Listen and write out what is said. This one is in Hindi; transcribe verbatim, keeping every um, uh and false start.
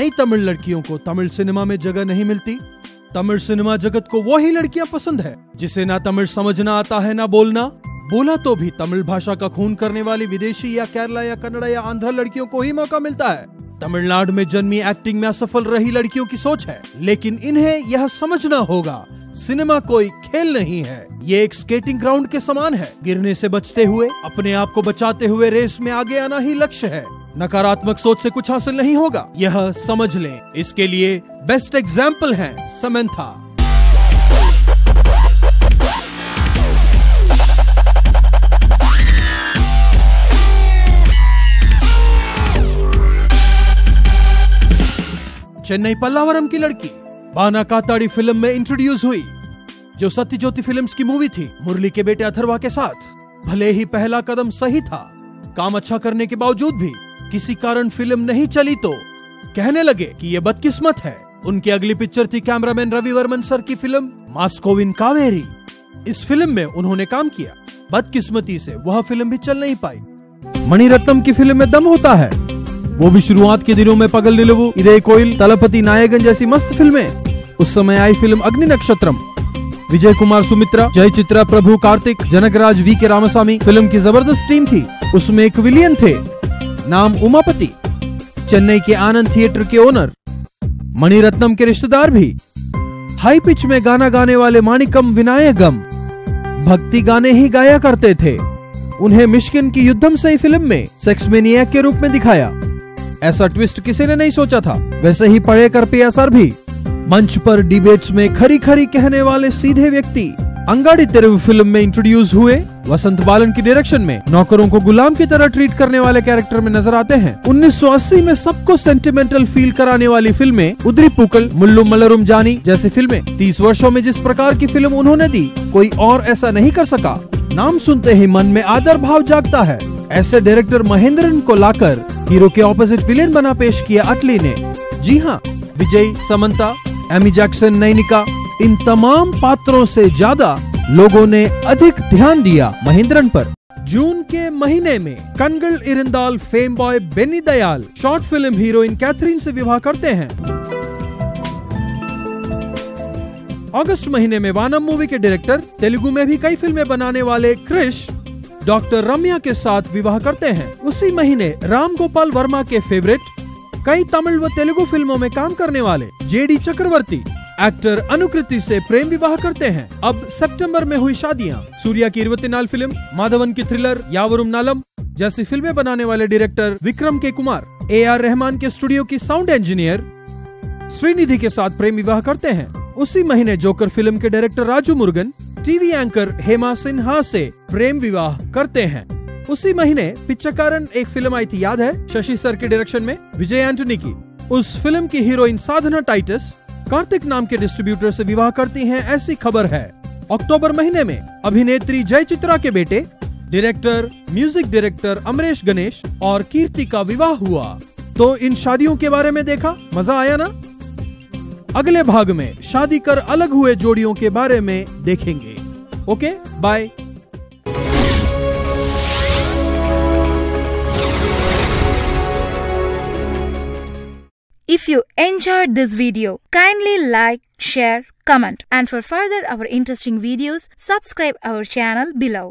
नई तमिल लड़कियों को तमिल सिनेमा में जगह नहीं मिलती। तमिल सिनेमा जगत को वो ही लड़कियां पसंद है जिसे ना तमिल समझना आता है ना बोलना, बोला तो भी तमिल भाषा का खून करने वाली विदेशी या केरला या कन्नड़ा या आंध्रा लड़कियों को ही मौका मिलता है। तमिलनाडु में जन्मी एक्टिंग में असफल रही लड़कियों की सोच है, लेकिन इन्हें यह समझना होगा सिनेमा कोई खेल नहीं है, ये एक स्केटिंग ग्राउंड के समान है। गिरने से बचते हुए, अपने आप को बचाते हुए रेस में आगे आना ही लक्ष्य है। नकारात्मक सोच से कुछ हासिल नहीं होगा, यह समझ लें। इसके लिए बेस्ट एग्जाम्पल हैं समंथा। चेन्नई पल्लावरम की लड़की बाना काताड़ी फिल्म में इंट्रोड्यूस हुई, जो सत्यज्योति फिल्म्स की मूवी थी मुरली के बेटे अथर्वा के साथ। भले ही पहला कदम सही था, काम अच्छा करने के बावजूद भी किसी कारण फिल्म नहीं चली तो कहने लगे कि ये बदकिस्मत है। उनकी अगली पिक्चर थी कैमरामैन रवि वर्मन सर की फिल्म मास्कोविन कावेरी। इस फिल्म में उन्होंने काम किया, बदकिस्मती से वह फिल्म भी चल नहीं पाई। मणि रत्नम की फिल्म में दम होता है, वो भी शुरुआत के दिनों में पगल निलवु, इदे कोयल, तलपति नायकन जैसी मस्त फिल्में। उस समय आई फिल्म अग्नि नक्षत्रम, विजय कुमार, सुमित्रा, जयचित्रा, प्रभु, कार्तिक, जनकराज, वी के रामास्वामी। फिल्म की जबरदस्त टीम थी, उसमें एक विलियन थे, नाम उमापति, चेन्नई के आनंद थिएटर के ओनर, मणि रत्नम के रिश्तेदार भी। हाई पिच में गाना गाने वाले माणिक्यम विनायगम भक्ति गाने ही गाया करते थे। उन्हें मिश्किन की युद्धम से फिल्म में सेक्स मैनियक के रूप में दिखाया, ऐसा ट्विस्ट किसी ने नहीं सोचा था। वैसे ही पढ़े कर पी एस आर भी, मंच पर डिबेट्स में खरी खरी कहने वाले सीधे व्यक्ति। अंगाड़ी तेरू फिल्म में इंट्रोड्यूस हुए, वसंत बालन की डायरेक्शन में नौकरों को गुलाम की तरह ट्रीट करने वाले कैरेक्टर में नजर आते हैं। उन्नीस सौ अस्सी में सबको सेंटिमेंटल फील कराने वाली फिल्में उदरी मुल्लू, मलरुम जानी जैसी फिल्में। तीस वर्षों में जिस प्रकार की फिल्म उन्होंने दी, कोई और ऐसा नहीं कर सका। नाम सुनते ही मन में आदर भाव जागता है। ऐसे डायरेक्टर महेंद्रन को लाकर हीरो के ऑपोजिट विलेन बना पेश किया अटली ने। जी हाँ, विजय, समंता, एमी जैक्सन, नैनिका, इन तमाम पात्रों से ज्यादा लोगों ने अधिक ध्यान दिया महेंद्रन पर। जून के महीने में Kangal Irandal fame boy Beni Dayal short film heroine Catherine से विवाह करते हैं। अगस्त महीने में वानम मूवी के डायरेक्टर, तेलुगु में भी कई फिल्में बनाने वाले क्रिश, डॉक्टर रम्या के साथ विवाह करते हैं। उसी महीने राम गोपाल वर्मा के फेवरेट, कई तमिल व तेलुगु फिल्मों में काम करने वाले जेडी चक्रवर्ती एक्टर अनुकृति से प्रेम विवाह करते हैं। अब सितंबर में हुई शादियां। सूर्या की इरुवत्तिनाल फिल्म, माधवन की थ्रिलर यावरुम नालम जैसी फिल्में बनाने वाले डायरेक्टर विक्रम के कुमार, ए आर रहमान के स्टूडियो की साउंड इंजीनियर श्रीनिधि के साथ प्रेम विवाह करते हैं। उसी महीने जोकर फिल्म के director Raju Murugan TV anchor Hema Sinha से प्रेम विवाह करते हैं। उसी महीने पिचकारन एक फिल्म आई थी, याद है, शशि सर के डायरेक्शन में विजय एंटनी की। उस फिल्म की हीरोइन साधना टाइटस कार्तिक नाम के डिस्ट्रीब्यूटर से विवाह करती हैं, ऐसी खबर है। अक्टूबर महीने में अभिनेत्री जयचित्रा के बेटे director, music director Amresh Ganesh और कीर्ति का विवाह हुआ। तो इन शादियों के बारे में देखा, मजा आया ना? अगले भाग में शादी कर अलग हुए जोड़ियों के बारे में देखेंगे। Okay, bye. If you enjoyed this video, kindly like, share, comment, and for further our interesting videos, subscribe our channel below.